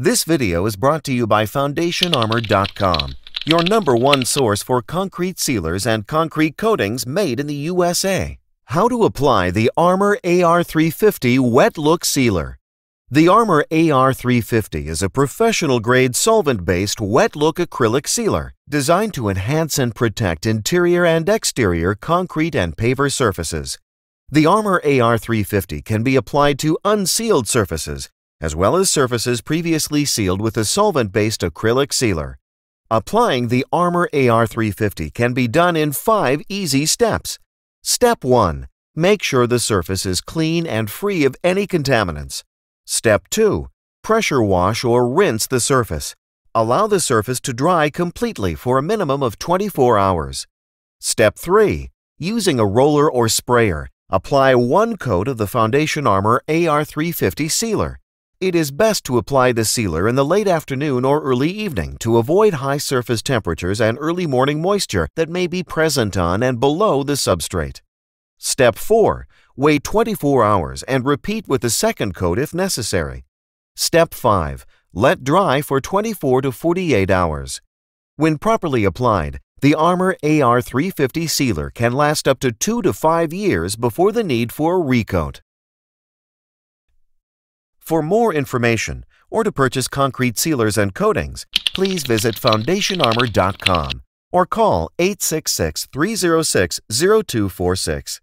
This video is brought to you by FoundationArmor.com, your #1 source for concrete sealers and concrete coatings made in the USA. How to apply the Armor AR350 Wet Look Sealer. The Armor AR350 is a professional-grade solvent-based wet look acrylic sealer designed to enhance and protect interior and exterior concrete and paver surfaces. The Armor AR350 can be applied to unsealed surfaces, as well as surfaces previously sealed with a solvent-based acrylic sealer. Applying the Armor AR350 can be done in 5 easy steps. Step 1. Make sure the surface is clean and free of any contaminants. Step 2. Pressure wash or rinse the surface. Allow the surface to dry completely for a minimum of 24 hours. Step 3. Using a roller or sprayer, apply 1 coat of the Foundation Armor AR350 sealer. It is best to apply the sealer in the late afternoon or early evening to avoid high surface temperatures and early morning moisture that may be present on and below the substrate. Step 4. Wait 24 hours and repeat with the 2nd coat if necessary. Step 5. Let dry for 24 to 48 hours. When properly applied, the Armor AR350 sealer can last up to 2 to 5 years before the need for a recoat. For more information or to purchase concrete sealers and coatings, please visit FoundationArmor.com or call 866-306-0246.